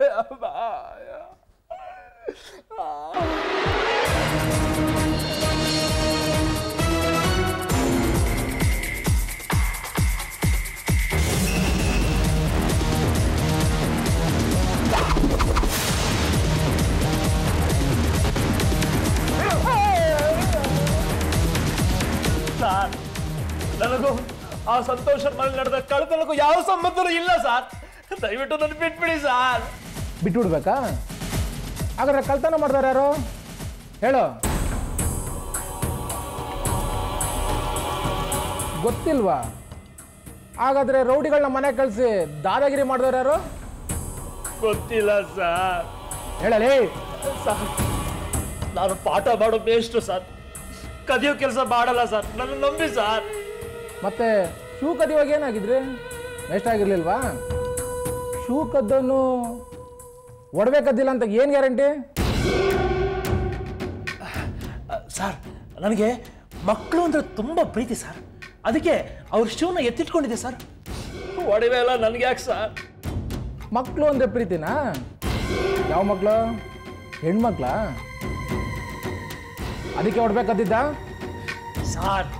呀妈呀！啊！சார், ನನಗೂ ಆ ಸಂತೋಷ ಮನೆ ನಡೆದ ಕಳತನಕ್ಕೂ ಯಾವ ಸಂಬಂಧನೂ ಇಲ್ಲ ಸರ್. ದಯವಿಟ್ಟು ನನ್ನ ಬಿಟ್ಬಿಡಿ ಸರ್. ಬಿಟ್ಬಿಡ್ಬೇಕಾ? ಹಾಗಾದ್ರೆ ಕಳ್ತನ ಮಾಡ್ತಾರೆ ಯಾರು ಹೇಳೋ? ಗೊತ್ತಿಲ್ವಾ? ಹಾಗಾದ್ರೆ ರೌಡಿಗಳನ್ನ ಮನೆ ಕಳಿಸಿ ದಾದಾಗಿರಿ ಮಾಡಿದವ್ರು ಯಾರು? ಗೊತ್ತಿಲ್ಲ ಸರ್. ಹೇಳಲಿ ಸರ್, ನಾನು ಪಾಠ ಮಾಡೋ ಬೇಸ್ಟ್ ಸರ್, ಕದಿಯೋ ಕೆಲಸ ಮಾಡಲ್ಲ ಸರ್. ನನ್ನ ನಂಬಿ ಸರ್. ಮತ್ತೆ ಶೂ ಕದಿಯುವಾಗ ಏನಾಗಿದ್ರಿ? ಎಷ್ಟಾಗಿರ್ಲಿಲ್ವಾ? ಶೂ ಕದ್ದನ್ನು ಒಡವೆ ಕದ್ದಿಲ್ಲ ಅಂತ ಏನು ಗ್ಯಾರಂಟಿ ಸರ್? ನನಗೆ ಮಕ್ಕಳು ಅಂದರೆ ತುಂಬ ಪ್ರೀತಿ ಸರ್, ಅದಕ್ಕೆ ಅವ್ರ ಶೂನ ಎತ್ತಿಟ್ಕೊಂಡಿದ್ದೆ ಸರ್. ಒಡವೆ ಎಲ್ಲ ನನಗೆ ಯಾಕೆ ಸರ್? ಮಕ್ಕಳು ಅಂದರೆ ಪ್ರೀತಿನಾ? ಯಾವ ಮಕ್ಕಳು? ಹೆಣ್ಮಕ್ಳಾ? ಅದಕ್ಕೆ ಒಡವೆ ಕದ್ದಿದ್ದ ಸರ್.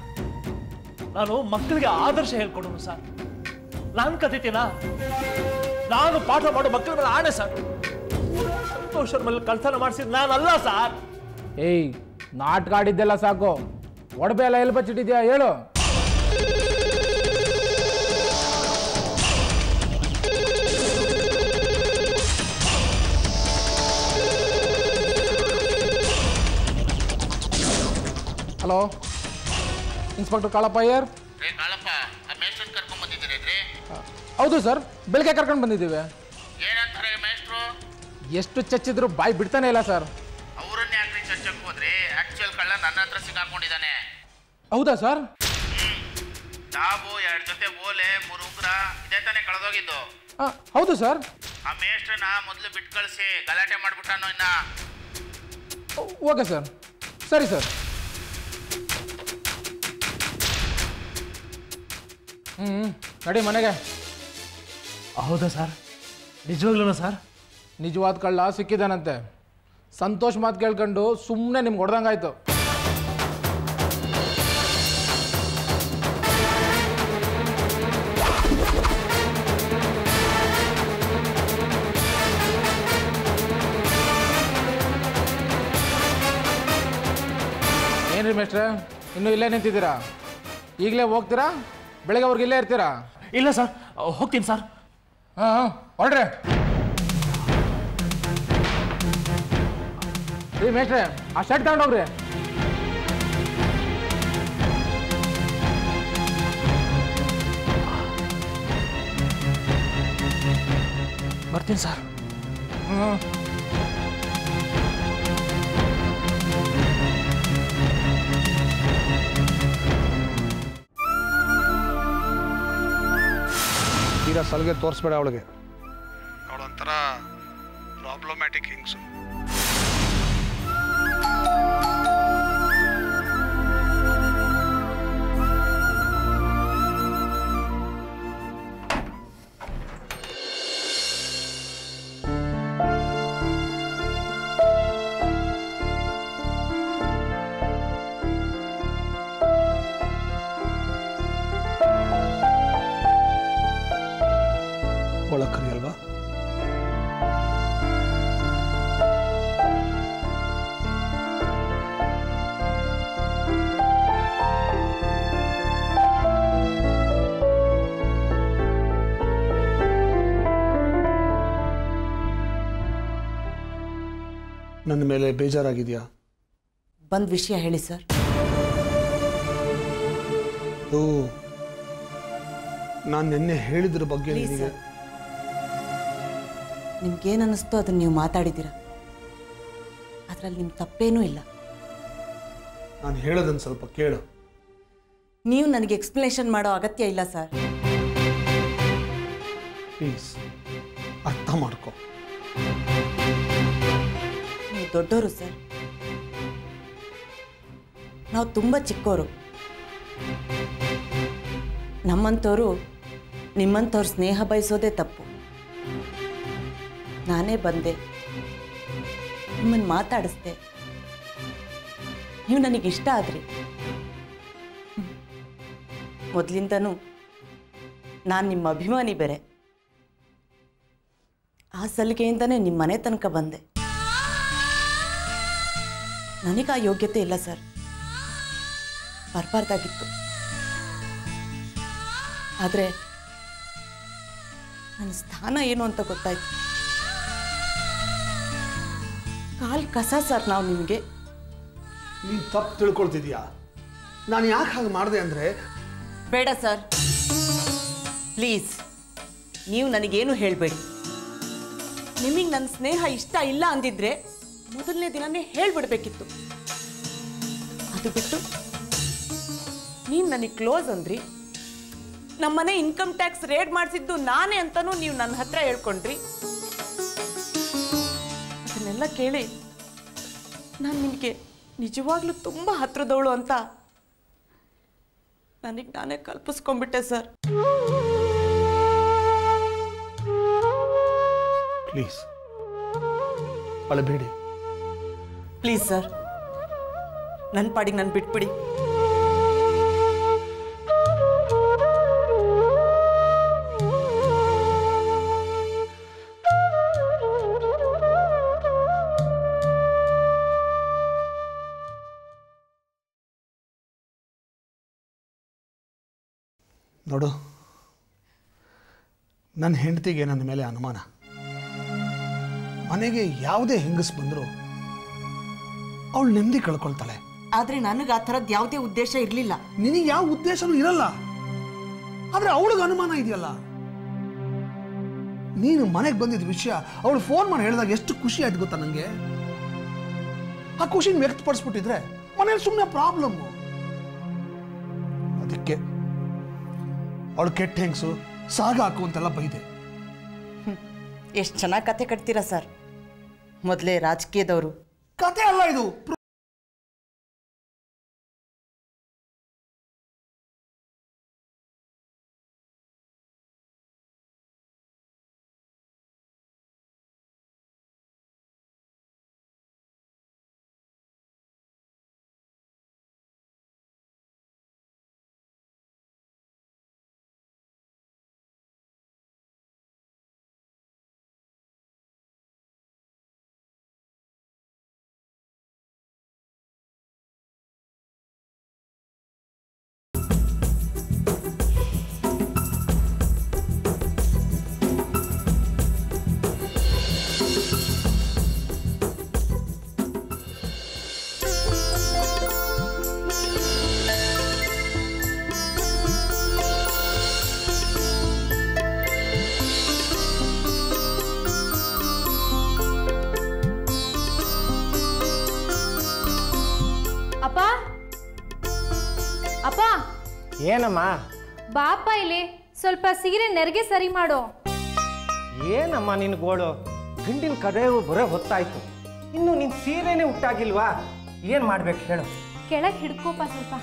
ನಾನು ಮಕ್ಕಳಿಗೆ ಆದರ್ಶ ಹೇಳ್ಕೊಡೋನು ಸರ್. ನಾನು ಕದೀತೀನಾ? ನಾನು ಪಾಠ ಮಾಡೋ ಮಕ್ಕಳ ಮೇಲೆ ಆಣೆ ಸರ್. ಸಂತೋಷರ ಮೇಲೆ ಕಳ್ತನ ಮಾಡಿಸಿದ ನಾನಲ್ಲ ಸರ್. ಏಯ್, ನಾಟಕ ಆಡಿದ್ದೆಲ್ಲ ಸಾಕು. ಒಡವೆ ಎಲ್ಲ ಎಲ್ಲಿ ಬಚ್ಚಿಟ್ಟಿದ್ಯಾ ಹೇಳು? Hello, inspector Kalappa Iyer? ಹೌದು ಸರ್, ಬೆಳಗ್ಗೆ ಕರ್ಕೊಂಡು ಬಂದಿದ್ದೀವಿ. ಎಷ್ಟು ಚಚ್ಚಿದ್ರು ಬಾಯಿ ಬಿಡ್ತಾನೆ ಇಲ್ಲ ಸರ್. ಹೌದಾ ಸರ್? ಹೌದು ಸರ್. ಓಕೆ ಸರ್, ಸರಿ ಸರ್. ನಡಿ ಮನೆಗೆ. ಹೌದಾ ಸರ್? ನಿಜವಾಗ್ಲೂ ಸರ್? ನಿಜವಾದ ಕಳ್ಳ ಸಿಕ್ಕಿದ್ದಾನಂತೆ. ಸಂತೋಷ್ ಮಾತು ಕೇಳ್ಕೊಂಡು ಸುಮ್ಮನೆ ನಿಮ್ಗೆ ಹೊಡೆದಂಗಾಯ್ತು. ಏನ್ರಿ ಮೇಷ್ಟ್ರೆ, ಇನ್ನೂ ಇಲ್ಲೇ ನಿಂತಿದ್ದೀರಾ? ಈಗಲೇ ಹೋಗ್ತೀರಾ? ಬೆಳಗ್ಗೆ ಅವ್ರಿಗೆ ಇಲ್ಲೇ ಇರ್ತೀರಾ? ಇಲ್ಲ ಸರ್, ಹೋಗ್ತೀನಿ ಸರ್. ಹಾಂ ಹಾಂ, ಹೊರಡ್ರೆ. ರೀ ಮೇಷ್ಟ್ರೆ, ಆ ಶರ್ಟ್ ತಗೊಂಡೋಗ್ರಿ. ಬರ್ತೀನಿ ಸರ್. ಹ್ಞೂ, ಈಗ ಸಲ್ಗೆ ತೋರಿಸ್ಬೇಡ ಅವಳಿಗೆ. ಅವಳೊಂಥರ ಪ್ರಾಬ್ಲಮ್ಯಾಟಿಕ್ ಹಿಂಗ್ಸು. ನನ್ನ ಮೇಲೆ ಬೇಜಾರಾಗಿದೆಯಾ? ಬಂದ ವಿಷಯ ಹೇಳಿ ಸರ್. ಓ, ನಾನು ನಿನ್ನೆ ಹೇಳಿದ್ರ ಬಗ್ಗೆ ನಿಮ್ಗೇನು ಅನ್ನಿಸ್ತೋ ಅದನ್ನು ನೀವು ಮಾತಾಡಿದ್ದೀರಾ. ಅದರಲ್ಲಿ ನಿಮ್ಮ ತಪ್ಪೇನೂ ಇಲ್ಲ. ನಾನು ಹೇಳೋದನ್ನು ಸ್ವಲ್ಪ ಕೇಳು. ನೀವು ನನಗೆ ಎಕ್ಸ್ಪ್ಲನೇಷನ್ ಮಾಡೋ ಅಗತ್ಯ ಇಲ್ಲ ಸರ್. ಪ್ಲೀಸ್ ಅರ್ಥ ಮಾಡ್ಕೋ. ದೊಡ್ಡವರು ಸರ್, ನಾವು ತುಂಬ ಚಿಕ್ಕವರು. ನಮ್ಮಂಥವ್ರು ನಿಮ್ಮಂಥವ್ರು ಸ್ನೇಹ ಬಯಸೋದೇ ತಪ್ಪು. ನಾನೇ ಬಂದೆ, ನಿಮ್ಮನ್ನು ಮಾತಾಡಿಸ್ದೆ, ನೀವು ನನಗಿಷ್ಟ ಆದ್ರಿ. ಮೊದಲಿಂದನೂ ನಾನು ನಿಮ್ಮ ಅಭಿಮಾನಿ ಬೇರೆ. ಆ ಸಲಿಗೆಯಿಂದನೇ ನಿಮ್ಮ ಮನೆ ತನಕ ಬಂದೆ. ನನಗೆ ಆ ಯೋಗ್ಯತೆ ಇಲ್ಲ ಸರ್, ಬರ್ಬಾರ್ದಾಗಿತ್ತು. ಆದರೆ ನನ್ನ ಸ್ಥಾನ ಏನು ಅಂತ ಗೊತ್ತಾಯ್ತು. ಕಾಲ್ ಕಸ ಸರ್ ನಾವು ನಿಮಗೆ. ನೀನು ತಪ್ಪು ತಿಳ್ಕೊಳ್ತಿದ್ಯಾ. ನಾನು ಯಾಕೆ ಹಾಗೆ ಮಾಡಿದೆ ಅಂದರೆ, ಬೇಡ ಸರ್ ಪ್ಲೀಸ್, ನೀವು ನನಗೇನು ಹೇಳಬೇಡಿ. ನಿಮಗೆ ನನ್ನ ಸ್ನೇಹ ಇಷ್ಟ ಇಲ್ಲ ಅಂದಿದ್ರೆ ಮೊದಲನೇ ದಿನನೇ ಹೇಳ್ಬಿಡ್ಬೇಕಿತ್ತು. ಅದು ಬಿಟ್ಟು ನೀನು ನನಗೆ ಕ್ಲೋಸ್ ಅಂದ್ರಿ, ನಮ್ಮನೆ ಇನ್ಕಮ್ ಟ್ಯಾಕ್ಸ್ ರೇಡ್ ಮಾಡಿಸಿದ್ದು ನಾನೇ ಅಂತನೂ ನೀವು ನನ್ನ ಹತ್ರ ಹೇಳ್ಕೊಂಡ್ರಿ. ಅದನ್ನೆಲ್ಲ ಕೇಳಿ ನಾನು ನಿಮಗೆ ನಿಜವಾಗ್ಲೂ ತುಂಬ ಹತ್ರದವಳು ಅಂತ ನನಗೆ ನಾನೇ ಕಲ್ಪಿಸ್ಕೊಂಡ್ಬಿಟ್ಟೆ ಸರ್. ಪ್ಲೀಸ್ ಅಳಬೇಡಿ. ಪ್ಲೀಸ್ ಸರ್, ನನ್ನ ಪಾಡಿಗೆ ನಾನು ಬಿಟ್ಬಿಡಿ. ನೋಡು, ನನ್ನ ಹೆಂಡತಿಗೆ ನನ್ನ ಮೇಲೆ ಅನುಮಾನ. ಮನೆಗೆ ಯಾವುದೇ ಹೆಂಗಸು ಬಂದರೂ ಅವಳು ನೆಮ್ಮದಿ ಕಳ್ಕೊಳ್ತಾಳೆ. ಆದರೆ ನನಗೆ ಆ ಥರದ್ದು ಯಾವುದೇ ಉದ್ದೇಶ ಇರಲಿಲ್ಲ. ನಿನಗೆ ಯಾವ ಉದ್ದೇಶನೂ ಇರಲ್ಲ, ಆದರೆ ಅವಳಿಗೆ ಅನುಮಾನ ಇದೆಯಲ್ಲ. ನೀನು ಮನೆಗೆ ಬಂದಿದ್ದ ವಿಷಯ ಅವಳು ಫೋನ್ ಮಾಡಿ ಹೇಳಿದಾಗ ಎಷ್ಟು ಖುಷಿ ಆಯ್ತು ಗೊತ್ತಾ ನನಗೆ. ಆ ಖುಷಿನ ವ್ಯಕ್ತಪಡಿಸ್ಬಿಟ್ಟಿದ್ರೆ ಮನೇಲಿ ಸುಮ್ಮನೆ ಪ್ರಾಬ್ಲಮ್ಮು. ಅದಕ್ಕೆ ಅವಳು ಕೆಟ್ಟ ಹೆಂಗಸು, ಸಾಗ ಹಾಕು ಅಂತೆಲ್ಲ ಬೈದೆ. ಎಷ್ಟು ಚೆನ್ನಾಗಿ ಕತೆ ಕಟ್ತೀರಾ ಸರ್. ಮೊದಲೇ ರಾಜಕೀಯದವರು. ಕತೆ ಅಲ್ಲ ಇದು, ಏನಮ್ಮ? ಬಾಪ ಇಲ್ಲಿ ಸ್ವಲ್ಪ ಸೀರೆ ನೆರಿಗೆ ಸರಿ ಮಾಡು. ಏನಮ್ಮ ನಿನ್ ಗೋಳು? ಗಂಡಿನ ಕಡೆಯೂ ಬರೋ ಹೊತ್ತಾಯ್ತು, ಇನ್ನು ನಿನ್ ಸೀರೆನೇ ಹುಟ್ಟಾಗಿಲ್ವಾ? ಏನ್ ಮಾಡ್ಬೇಕು ಹೇಳು? ಕೆಳಗೆ ಹಿಡ್ಕೋಪ ಸ್ವಲ್ಪ.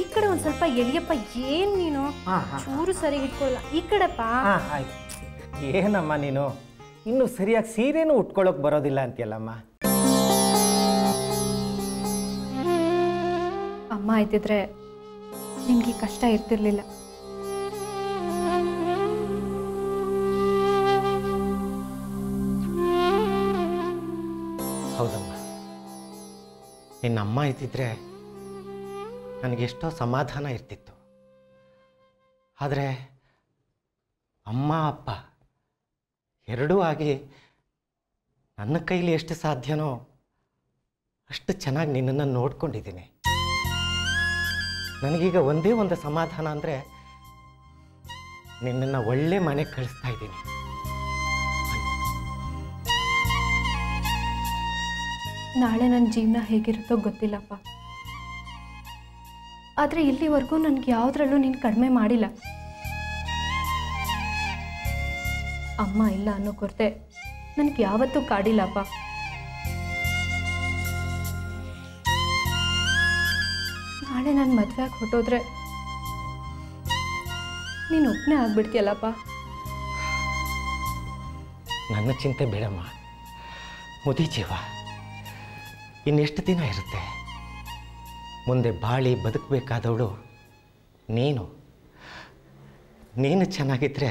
ಈ ಕಡೆ ಒಂದ್ ಸ್ವಲ್ಪ ಎಳಿಯಪ್ಪ. ಏನ್ ನೀನು ಚೂರು ಸರಿ ಹಿಡ್ಕೊಳ್ಳ? ಈ ಕಡೆಪ್ಪ. ಏನಮ್ಮ ನೀನು ಇನ್ನು ಸರಿಯಾಗಿ ಸೀರೆನೂ ಉಟ್ಕೊಳಕ್ ಬರೋದಿಲ್ಲ ಅಂತೀಯಲ್ಲಮ್ಮ. ಅಮ್ಮ ಆಯ್ತಿದ್ರೆ ನಿನ್ಗೆ ಕಷ್ಟ ಇರ್ತಿರ್ಲಿಲ್ಲ. ಹೌದಮ್ಮ, ನಿನ್ನ ಅಮ್ಮ ಇರ್ತಿದ್ರೆ ನನಗೆಷ್ಟೋ ಸಮಾಧಾನ ಇರ್ತಿತ್ತು. ಆದರೆ ಅಮ್ಮ ಅಪ್ಪ ಎರಡೂ ಆಗಿ ನನ್ನ ಕೈಲಿ ಎಷ್ಟು ಸಾಧ್ಯನೋ ಅಷ್ಟು ಚೆನ್ನಾಗಿ ನಿನ್ನನ್ನು ನೋಡ್ಕೊಂಡಿದ್ದೀನಿ. ನನಗೀಗ ಒಂದೇ ಒಂದು ಸಮಾಧಾನ ಅಂದರೆ ನಿನ್ನನ್ನು ಒಳ್ಳೆ ಮನೆಗೆ ಕಳಿಸ್ತಾ ಇದ್ದೀನಿ. ನಾಳೆ ನನ್ನ ಜೀವನ ಹೇಗಿರುತ್ತೋ ಗೊತ್ತಿಲ್ಲಪ್ಪ, ಆದರೆ ಇಲ್ಲಿವರೆಗೂ ನನಗೆ ಯಾವುದರಲ್ಲೂ ನೀನು ಕಡಿಮೆ ಮಾಡಿಲ್ಲ. ಅಮ್ಮ ಇಲ್ಲ ಅನ್ನೋ ಕೊರತೆ ನನಗೆ ಯಾವತ್ತೂ ಕಾಡಿಲ್ಲಪ್ಪ. ನಾನು ಮದುವೆಯಾಗಿ ಹೊಟ್ಟೋದ್ರೆ ನೀನು ಒಬ್ಬನೇ ಆಗ್ಬಿಡ್ತೀಯಲ್ಲಪ್ಪ. ನನ್ನ ಚಿಂತೆ ಬೇಡಮ್ಮ, ಮುದಿ ಜೀವ ಇನ್ನೆಷ್ಟು ದಿನ ಇರುತ್ತೆ. ಮುಂದೆ ಬಾಳಿ ಬದುಕಬೇಕಾದವಳು ನೀನು. ನೀನು ಚೆನ್ನಾಗಿದ್ರೆ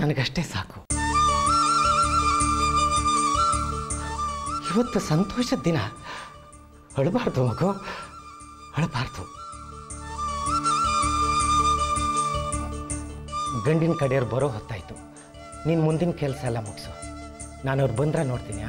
ನನಗಷ್ಟೇ ಸಾಕು. ಇವತ್ತು ಸಂತೋಷದ ದಿನ, ಅಳಬಾರ್ದು ಮಗು, ಅಳಬಾರ್ದು. ಗಂಡಿನ ಕಡೆಯವ್ರು ಬರೋ ಹೊತ್ತಾಯಿತು, ನೀನು ಮುಂದಿನ ಕೆಲಸ ಎಲ್ಲ ಮುಗಿಸು. ನಾನು ಅವ್ರು ಬಂದ್ರೆ ನೋಡ್ತೀನಿ.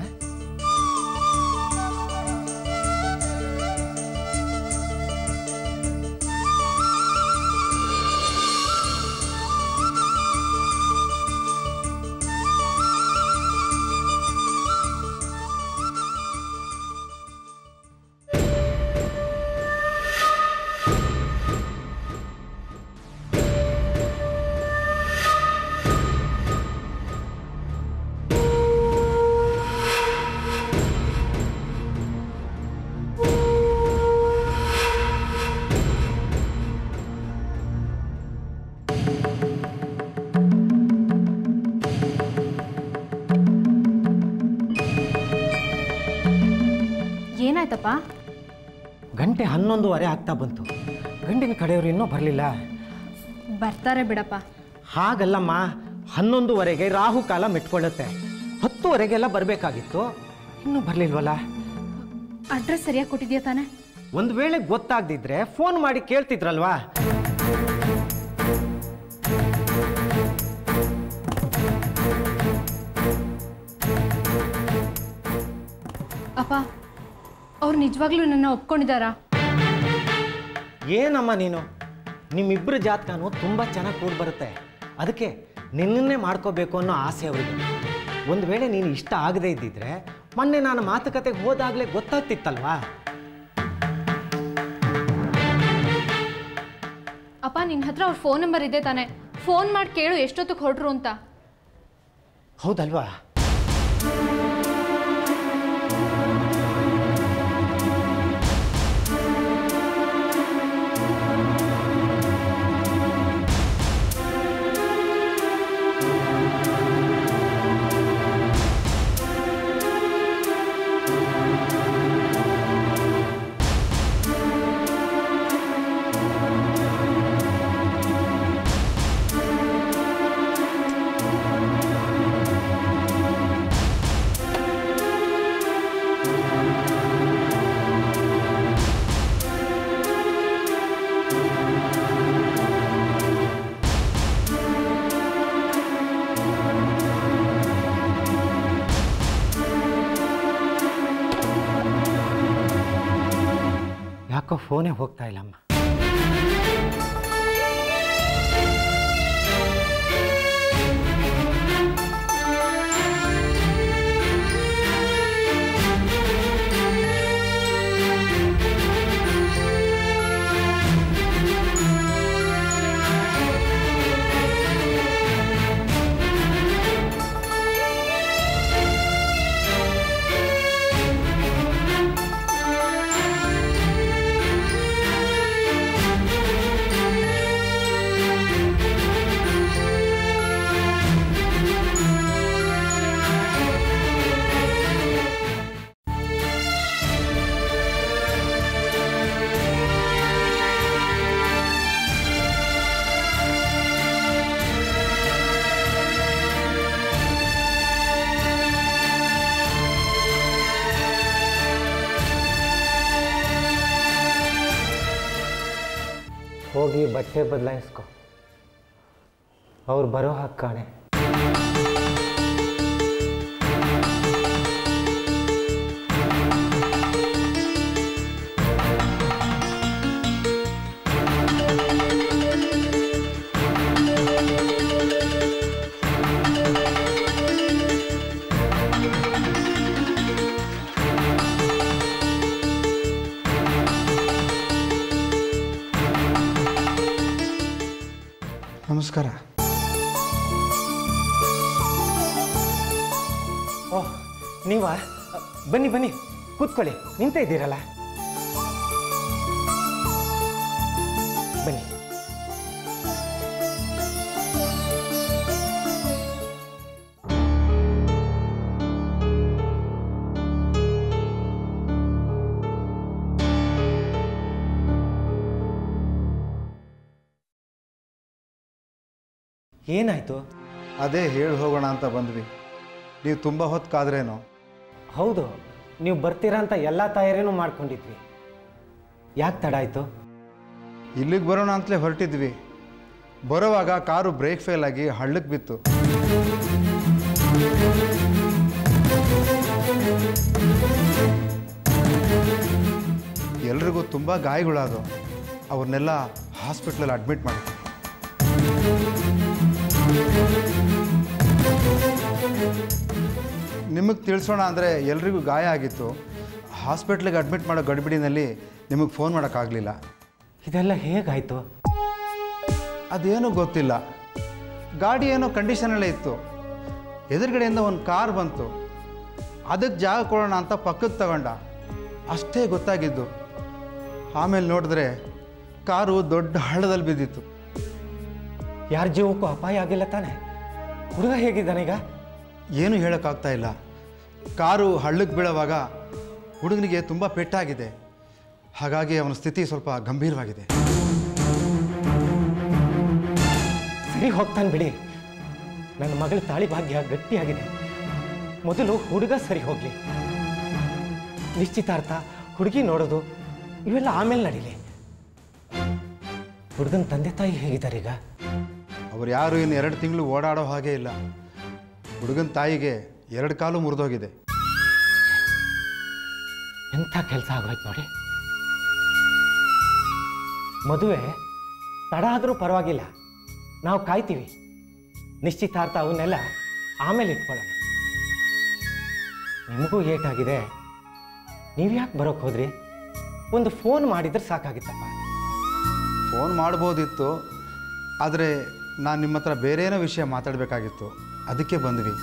ಗಂಟೆ 11:30 ಆಗ್ತಾ ಬಂತು, ಗಂಡಿನ ಕಡೆಯವರು ಇನ್ನೂ ಬರಲಿಲ್ಲ. ಬರ್ತಾರೆ ಬಿಡಪ್ಪ. ಹಾಗಲ್ಲಮ್ಮ, 11:30ಗೆ ರಾಹುಕಾಲ ಮೆಟ್ಕೊಳ್ಳುತ್ತೆ, 10:00ವರೆಗೆಲ್ಲ ಬರಬೇಕಾಗಿತ್ತು, ಇನ್ನೂ ಬರಲಿಲ್ವಲ್ಲ. ಅಡ್ರೆಸ್ ಸರಿಯಾಗಿ ಕೊಟ್ಟಿದ್ಯಾ ತಾನೆ? ಒಂದು ವೇಳೆ ಗೊತ್ತಾಗದಿದ್ರೆ ಫೋನ್ ಮಾಡಿ ಕೇಳ್ತಿದ್ರಲ್ವಾ. ಅಪ್ಪ, ಅವ್ರು ನಿಜವಾಗ್ಲೂ ನನ್ನ ಒಪ್ಕೊಂಡಿದ್ದಾರಾ? ಏನಮ್ಮ ನೀನು, ನಿಮ್ಮಿಬ್ಬರ ಜಾತಕನೂ ತುಂಬ ಚೆನ್ನಾಗಿ ಕೂಡಿ ಬರುತ್ತೆ, ಅದಕ್ಕೆ ನಿನ್ನನ್ನೇ ಮಾಡ್ಕೋಬೇಕು ಅನ್ನೋ ಆಸೆ ಅವರಿಗೆ. ಒಂದು ವೇಳೆ ನೀನು ಇಷ್ಟ ಆಗದೇ ಇದ್ದಿದ್ರೆ ಮೊನ್ನೆ ನಾನು ಮಾತುಕತೆಗೆ ಹೋದಾಗಲೇ ಗೊತ್ತಾಗ್ತಿತ್ತಲ್ವಾ. ಅಪ್ಪ, ನಿನ್ನ ಹತ್ರ ಅವ್ರ ಫೋನ್ ನಂಬರ್ ಇದೆ ತಾನೆ, ಫೋನ್ ಮಾಡಿ ಕೇಳು ಎಷ್ಟೊತ್ತಿಗೆ ಹೊರಟ್ರು ಅಂತ. ಹೌದಲ್ವಾ? ಯಾಕೋ ಫೋನೇ ಹೋಗ್ತಾ ಇಲ್ಲಮ್ಮ. ಹೋಗಿ ಬಟ್ಟೆ ಬದಲಾಯಿಸ್ಕೊ, ಅವ್ರು ಬರೋ ಹಾಗೆ ಕಾಣೆ. ನಮಸ್ಕಾರ. ಓಹ್, ನೀವಾ? ಬನ್ನಿ ಬನ್ನಿ, ಕೂತ್ಕೊಳ್ಳಿ. ನಿಂತ ಇದ್ದೀರಲ್ಲ, ಬನ್ನಿ. ಏನಾಯಿತು? ಅದೇ ಹೇಳಿ ಹೋಗೋಣ ಅಂತ ಬಂದ್ವಿ. ನೀವು ತುಂಬ ಹೊತ್ತು ಕಾದ್ರೇನೋ? ಹೌದು, ನೀವು ಬರ್ತೀರಾ ಅಂತ ಎಲ್ಲ ತಯಾರಿನೂ ಮಾಡ್ಕೊಂಡಿದ್ವಿ. ಯಾಕೆ ತಡ ಆಯಿತು? ಇಲ್ಲಿಗೆ ಬರೋಣ ಅಂತಲೇ ಹೊರಟಿದ್ವಿ. ಬರುವಾಗ ಕಾರು ಬ್ರೇಕ್ ಫೇಲ್ ಆಗಿ ಹಳ್ಳಕ್ಕೆ ಬಿತ್ತು. ಎಲ್ರಿಗೂ ತುಂಬ ಗಾಯಗಳಾದವು. ಅವ್ರನ್ನೆಲ್ಲ ಹಾಸ್ಪಿಟ್ಲಲ್ಲಿ ಅಡ್ಮಿಟ್ ಮಾಡಿ. ನಿಮಗೆ ತಿಳಿಸೋಣ ಅಂದರೆ ಎಲ್ರಿಗೂ ಗಾಯ ಆಗಿತ್ತು. ಹಾಸ್ಪಿಟ್ಲಿಗೆ ಅಡ್ಮಿಟ್ ಮಾಡೋ ಗಡಿಬಿಡಿನಲ್ಲಿ ನಿಮಗೆ ಫೋನ್ ಮಾಡೋಕ್ಕಾಗಲಿಲ್ಲ. ಇದೆಲ್ಲ ಹೇಗಾಯಿತು? ಅದೇನೂ ಗೊತ್ತಿಲ್ಲ. ಗಾಡಿ ಏನೋ ಕಂಡೀಷನಲ್ಲೇ ಇತ್ತು. ಎದುರುಗಡೆಯಿಂದ ಒಂದು ಕಾರ್ ಬಂತು. ಅದಕ್ಕೆ ಜಾಗ ಕೊಡೋಣ ಅಂತ ಪಕ್ಕಕ್ಕೆ ತಗೊಂಡ. ಅಷ್ಟೇ ಗೊತ್ತಾಗಿದ್ದು. ಆಮೇಲೆ ನೋಡಿದ್ರೆ ಕಾರು ದೊಡ್ಡ ಹಳ್ಳದಲ್ಲಿ ಬಿದ್ದಿತ್ತು. ಯಾರ ಜೀವಕ್ಕೂ ಅಪಾಯ ಆಗಿಲ್ಲ ತಾನೆ? ಹುಡುಗ ಹೇಗಿದ್ದಾನೀಗ? ಏನೂ ಹೇಳೋಕ್ಕಾಗ್ತಾ ಇಲ್ಲ. ಕಾರು ಹಳ್ಳಕ್ಕೆ ಬೀಳುವಾಗ ಹುಡುಗನಿಗೆ ತುಂಬ ಪೆಟ್ಟಾಗಿದೆ. ಹಾಗಾಗಿ ಅವನ ಸ್ಥಿತಿ ಸ್ವಲ್ಪ ಗಂಭೀರವಾಗಿದೆ. ಸರಿ ಹೋಗ್ತಾನೆ ಬಿಡಿ. ನನ್ನ ಮಗಳ ತಾಳಿ ಭಾಗ್ಯ ಗಟ್ಟಿಯಾಗಿದೆ. ಮೊದಲು ಹುಡುಗ ಸರಿ ಹೋಗಲಿ. ನಿಶ್ಚಿತಾರ್ಥ, ಹುಡುಗಿ ನೋಡೋದು ಇವೆಲ್ಲ ಆಮೇಲೆ ನಡೀಲಿ. ಹುಡುಗನ ತಂದೆ ತಾಯಿ ಹೇಗಿದ್ದಾರೀಗ? ಅವ್ರು ಯಾರು ಇನ್ನು 2 ತಿಂಗಳು ಓಡಾಡೋ ಹಾಗೆ ಇಲ್ಲ. ಹುಡುಗನ ತಾಯಿಗೆ 2 ಕಾಲು ಮುರಿದೋಗಿದೆ. ಎಂಥ ಕೆಲಸ ಆಗೋಯ್ತು ನೋಡಿ. ಮದುವೆ ತಡ ಆದರೂ ಪರವಾಗಿಲ್ಲ, ನಾವು ಕಾಯ್ತೀವಿ. ನಿಶ್ಚಿತಾರ್ಥ ಅವನ್ನೆಲ್ಲ ಆಮೇಲೆ ಇಟ್ಕೊಳ್ಳೋಣ. ನಿಮಗೂ ಏಟಾಗಿದೆ, ನೀವು ಯಾಕೆ ಬರೋಕ್ಕೆ ಹೋದ್ರಿ? ಒಂದು ಫೋನ್ ಮಾಡಿದ್ರೆ ಸಾಕಾಗಿತ್ತಪ್ಪ. ಫೋನ್ ಮಾಡ್ಬೋದಿತ್ತು, ಆದರೆ ನಾನು ನಿಮ್ಮ ಹತ್ರ ಬೇರೇನೋ ವಿಷಯ ಮಾತಾಡಬೇಕಾಗಿತ್ತು. ಅದಕ್ಕೆ ಬಂದ್ವಿ.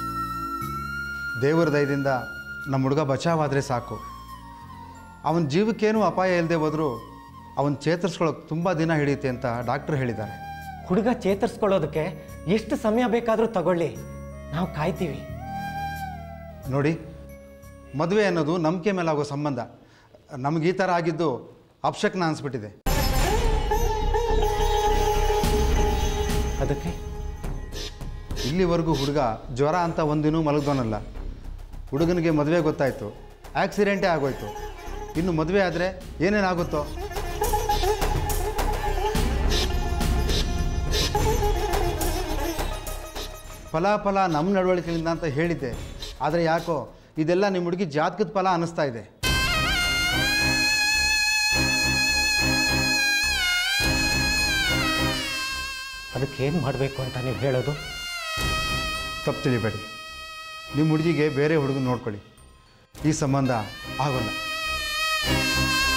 ದೇವರ ದಯದಿಂದ ನಮ್ಮ ಹುಡುಗ ಬಚಾವಾದರೆ ಸಾಕು. ಅವನ ಜೀವಕ್ಕೇನೂ ಅಪಾಯ ಇಲ್ಲದೆ ಹೋದರೂ ಅವನು ಚೇತರಿಸ್ಕೊಳ್ಳೋಕೆ ತುಂಬ ದಿನ ಹಿಡಿಯುತ್ತೆ ಅಂತ ಡಾಕ್ಟ್ರು ಹೇಳಿದ್ದಾರೆ. ಹುಡುಗ ಚೇತರಿಸ್ಕೊಳ್ಳೋದಕ್ಕೆ ಎಷ್ಟು ಸಮಯ ಬೇಕಾದರೂ ತಗೊಳ್ಳಿ, ನಾವು ಕಾಯ್ತೀವಿ. ನೋಡಿ, ಮದುವೆ ಅನ್ನೋದು ನಂಬಿಕೆ ಮೇಲಾಗೋ ಸಂಬಂಧ. ನಮ್ಗೆ ಈ ಥರ ಆಗಿದ್ದು ಅಪಶಕನ ಅನಿಸ್ಬಿಟ್ಟಿದೆ. ಅದಕ್ಕೆ ಇಲ್ಲಿವರೆಗೂ ಹುಡುಗ ಜ್ವರ ಅಂತ ಒಂದಿನೂ ಮಲಗ್ದೋನಲ್ಲ. ಹುಡುಗನಿಗೆ ಮದುವೆ ಗೊತ್ತಾಯಿತು, ಆಕ್ಸಿಡೆಂಟೇ ಆಗೋಯ್ತು. ಇನ್ನು ಮದುವೆ ಆದರೆ ಏನೇನಾಗುತ್ತೋ? ಫಲಾಫಲ ನಮ್ಮ ನಡವಳಿಕೆಯಿಂದ ಅಂತ ಹೇಳಿದ್ದೆ, ಆದರೆ ಯಾಕೋ ಇದೆಲ್ಲ ನಿಮ್ಮ ಹುಡುಗಿ ಜಾತಕದ ಫಲ ಅನ್ನಿಸ್ತಾ ಇದೆ. ಅದಕ್ಕೇನು ಮಾಡಬೇಕು ಅಂತ ನೀವು ಹೇಳೋದು? ತಪ್ಪು ತಿಳಿಬೇಡಿ. ನಿಮ್ಮ ಹುಡುಗಿಗೆ ಬೇರೆ ಹುಡುಗನ ನೋಡ್ಕೊಳ್ಳಿ. ಈ ಸಂಬಂಧ ಆಗೋಲ್ಲ.